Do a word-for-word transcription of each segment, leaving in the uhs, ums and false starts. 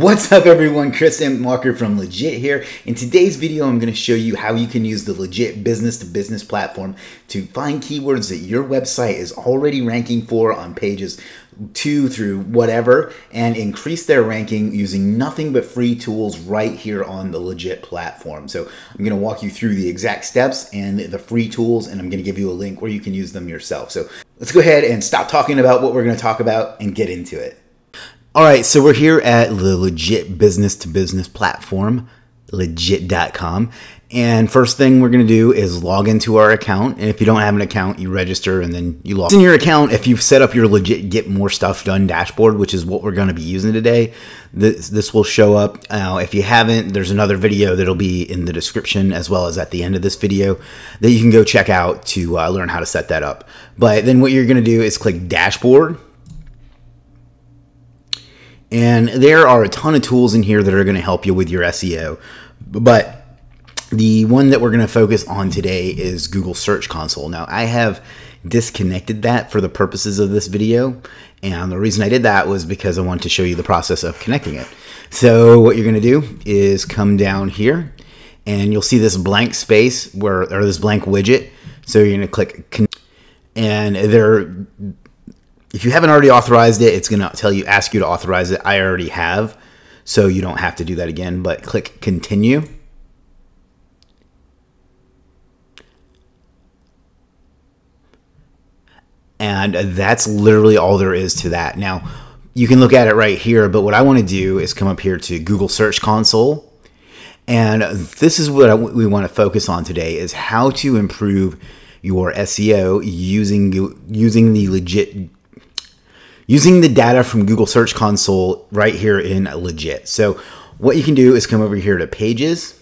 What's up everyone, Chris M. Walker from Legiit here. In today's video, I'm gonna show you how you can use the Legiit business to business platform to find keywords that your website is already ranking for on pages two through whatever and increase their ranking using nothing but free tools right here on the Legiit platform. So I'm gonna walk you through the exact steps and the free tools, and I'm gonna give you a link where you can use them yourself. So let's go ahead and stop talking about what we're gonna talk about and get into it. All right, so we're here at the Legiit business to business platform, Legiit dot com. And first thing we're gonna do is log into our account. And if you don't have an account, you register and then you log in your account. If you've set up your Legiit Get More Stuff Done dashboard, which is what we're gonna be using today, this, this will show up. Now, if you haven't, there's another video that'll be in the description as well as at the end of this video that you can go check out to uh, learn how to set that up. But then what you're gonna do is click dashboard. And there are a ton of tools in here that are going to help you with your S E O. But the one that we're going to focus on today is Google Search Console. Now, I have disconnected that for the purposes of this video. And the reason I did that was because I wanted to show you the process of connecting it. So what you're going to do is come down here and you'll see this blank space where, or this blank widget. So you're going to click connect, and there if you haven't already authorized it, it's going to tell you, ask you to authorize it. I already have, so you don't have to do that again, but click continue. And that's literally all there is to that. Now, you can look at it right here, but what I want to do is come up here to Google Search Console. And this is what I, we want to focus on today is how to improve your S E O using, using the Legiit Using the data from Google Search Console right here in Legiit. So what you can do is come over here to pages,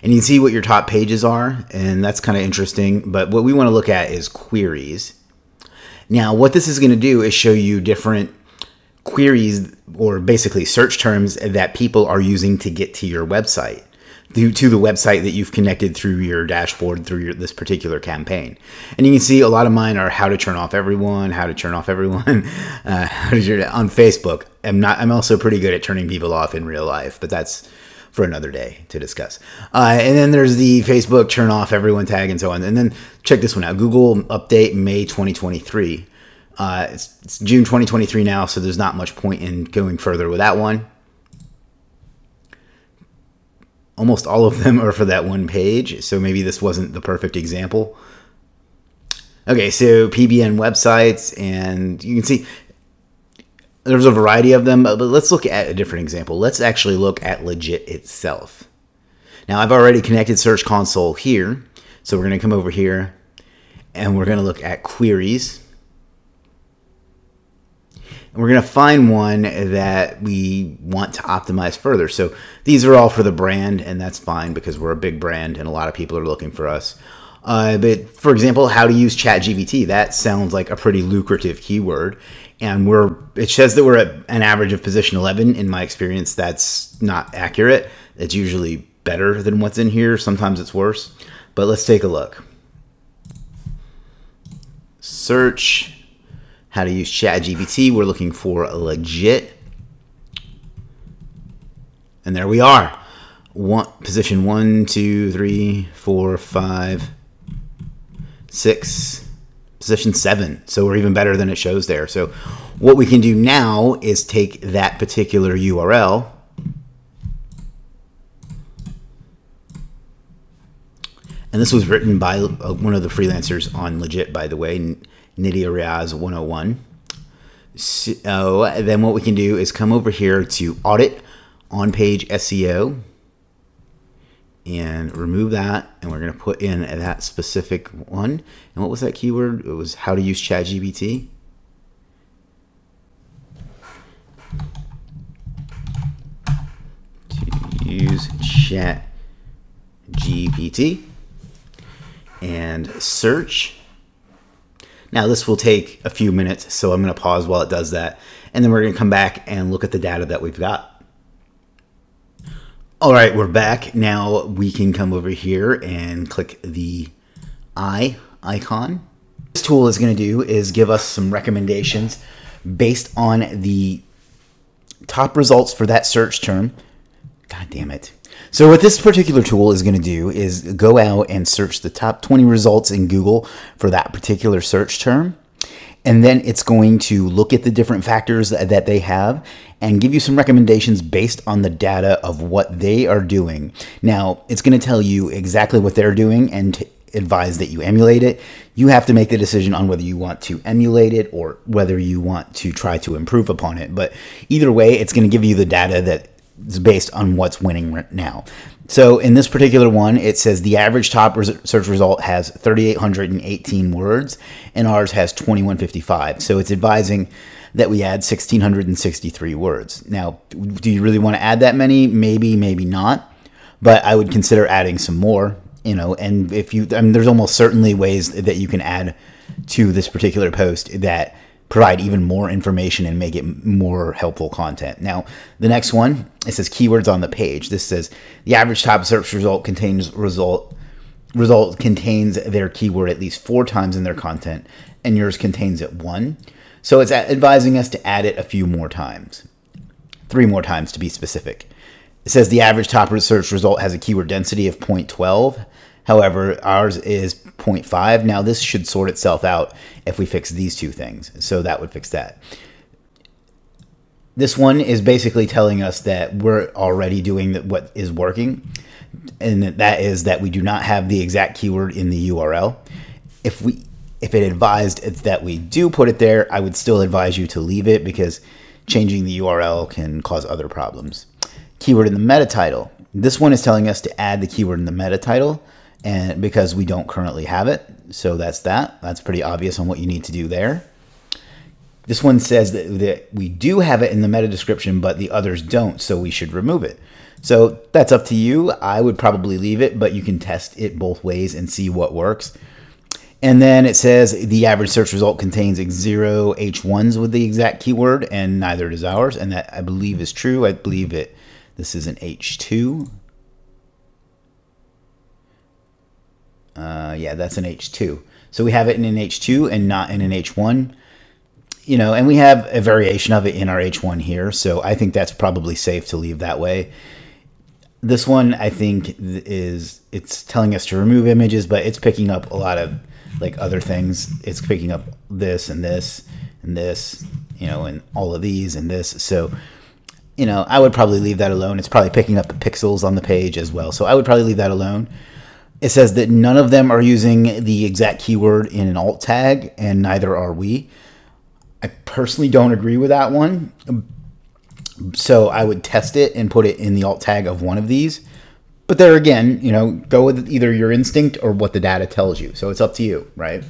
and you can see what your top pages are, and that's kind of interesting, but what we want to look at is queries. Now, what this is going to do is show you different queries, or basically search terms that people are using to get to your website, to the website that you've connected through your dashboard through your, this particular campaign. And you can see a lot of mine are how to turn off everyone, how to turn off everyone uh, how to turn on Facebook. I'm not, I'm also pretty good at turning people off in real life, but that's for another day to discuss. Uh, and then there's the Facebook turn off everyone tag and so on. And then check this one out, Google update May twenty twenty-three. Uh, it's, it's June twenty twenty-three now, so there's not much point in going further with that one. Almost all of them are for that one page, so maybe this wasn't the perfect example. Okay, so P B N websites, and you can see there's a variety of them, but let's look at a different example. Let's actually look at Legiit itself. Now, I've already connected Search Console here, so we're gonna come over here, and we're gonna look at queries. We're going to find one that we want to optimize further. So these are all for the brand, and that's fine because we're a big brand and a lot of people are looking for us. Uh, but for example, how to use ChatGPT, that sounds like a pretty lucrative keyword. And we're, it says that we're at an average of position eleven. In my experience, that's not accurate. It's usually better than what's in here. Sometimes it's worse, but let's take a look. Search how to use ChatGPT. We're looking for Legiit. And there we are. One, position one, two, three, four, five, six, position seven. So we're even better than it shows there. So what we can do now is take that particular U R L . And this was written by one of the freelancers on Legiit, by the way, Nidia Riaz one oh one. So then what we can do is come over here to audit on-page S E O and remove that. And we're going to put in that specific one. And what was that keyword? It was how to use ChatGPT. To use ChatGPT. And search. Now this will take a few minutes, so I'm going to pause while it does that, and then we're going to come back and look at the data that we've got. All right, we're back. Now we can come over here and click the eye icon. What this tool is going to do is give us some recommendations based on the top results for that search term. God damn it. So what this particular tool is going to do is go out and search the top twenty results in Google for that particular search term. And then it's going to look at the different factors that they have and give you some recommendations based on the data of what they are doing. Now, it's going to tell you exactly what they're doing and advise that you emulate it. You have to make the decision on whether you want to emulate it or whether you want to try to improve upon it. But either way, it's going to give you the data that is based on what's winning right now. So in this particular one, it says the average top res search result has three thousand eight hundred eighteen words and ours has two thousand one hundred fifty-five. So it's advising that we add one thousand six hundred sixty-three words. Now, do you really want to add that many? Maybe, maybe not, but I would consider adding some more, you know, and if you, I mean, there's almost certainly ways that you can add to this particular post that provide even more information and make it more helpful content. Now, the next one, it says keywords on the page. This says the average top search result contains result result contains their keyword at least four times in their content, and yours contains it one. So it's advising us to add it a few more times, three more times to be specific. It says the average top search result has a keyword density of zero point one two. However, ours is zero point five. Now this should sort itself out if we fix these two things. So that would fix that. This one is basically telling us that we're already doing what is working. And that is that we do not have the exact keyword in the U R L. If we, if it advised that we do put it there, I would still advise you to leave it because changing the U R L can cause other problems. Keyword in the meta title. This one is telling us to add the keyword in the meta title. And because we don't currently have it. So that's that. That's pretty obvious on what you need to do there. This one says that, that we do have it in the meta description, but the others don't. So we should remove it. So that's up to you. I would probably leave it, but you can test it both ways and see what works. And then it says the average search result contains zero H ones with the exact keyword and neither does ours. And that I believe is true. I believe it. This is an H two. Uh, yeah, that's an H two. So we have it in an H two and not in an H one, you know, and we have a variation of it in our H one here. So I think that's probably safe to leave that way. This one, I think is, it's telling us to remove images, but it's picking up a lot of like other things. It's picking up this and this and this, you know, and all of these and this. So, you know, I would probably leave that alone. It's probably picking up the pixels on the page as well. So I would probably leave that alone. It says that none of them are using the exact keyword in an alt tag, and neither are we. I personally don't agree with that one. So I would test it and put it in the alt tag of one of these. But there again, you know, go with either your instinct or what the data tells you. So it's up to you, right?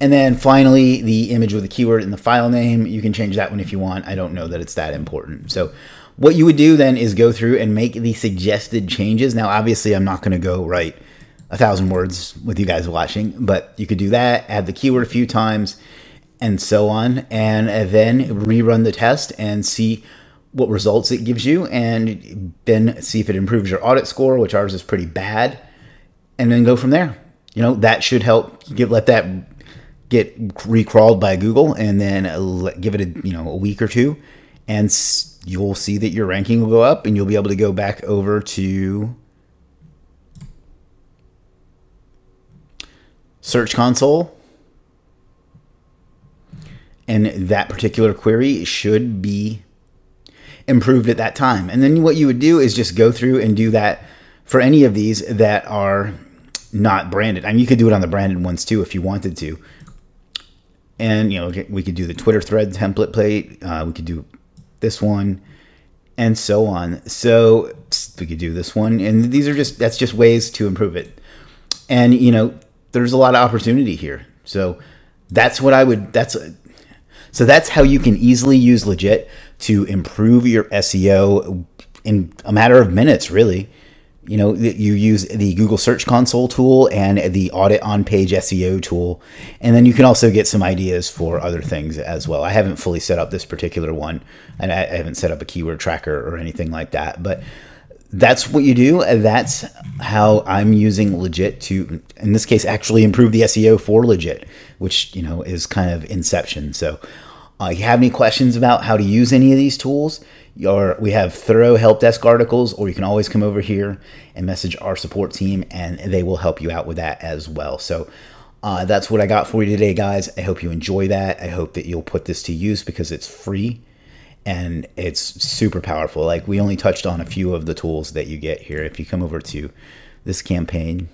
And then finally, the image with the keyword and the file name. You can change that one if you want. I don't know that it's that important. So what you would do then is go through and make the suggested changes. Now, obviously, I'm not going to go write a thousand words with you guys watching, but you could do that, add the keyword a few times and so on, and then rerun the test and see what results it gives you and then see if it improves your audit score, which ours is pretty bad, and then go from there. You know, that should help get, let that get re-crawled by Google and then give it a, you know, a week or two and you'll see that your ranking will go up and you'll be able to go back over to Search Console. And that particular query should be improved at that time. And then what you would do is just go through and do that for any of these that are not branded. I mean, you could do it on the branded ones too if you wanted to. And, you know, we could do the Twitter thread template plate. Uh, we could do this one and so on. So we could do this one. And these are just, that's just ways to improve it. And, you know, there's a lot of opportunity here. So that's what I would, that's, so that's how you can easily use Legiit to improve your S E O in a matter of minutes, really. You know, you use the Google Search Console tool and the Audit On-Page S E O tool. And then you can also get some ideas for other things as well. I haven't fully set up this particular one, and I haven't set up a keyword tracker or anything like that. But that's what you do. That's how I'm using Legiit to, in this case, actually improve the S E O for Legiit, which, you know, is kind of inception. So Uh, if you have any questions about how to use any of these tools, your, we have thorough help desk articles, or you can always come over here and message our support team, and they will help you out with that as well. So uh, that's what I got for you today, guys. I hope you enjoy that. I hope that you'll put this to use because it's free and it's super powerful. Like, we only touched on a few of the tools that you get here. If you come over to this campaign,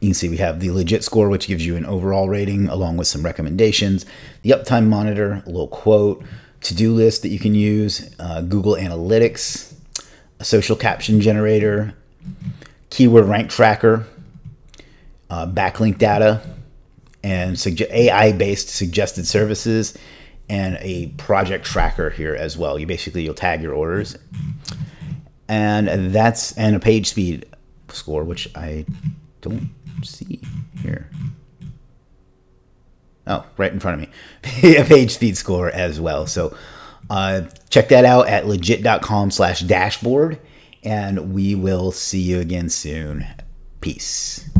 you can see we have the Legit score, which gives you an overall rating along with some recommendations, the uptime monitor, a little quote, to-do list that you can use, uh, Google Analytics, a social caption generator, keyword rank tracker, uh, backlink data, and A I-based suggested services, and a project tracker here as well. You basically, you'll tag your orders. And that's, and a page speed score, which I don't see here. Oh, right in front of me. A page speed score as well. So uh, check that out at legit dot com slash dashboard, and we will see you again soon. Peace.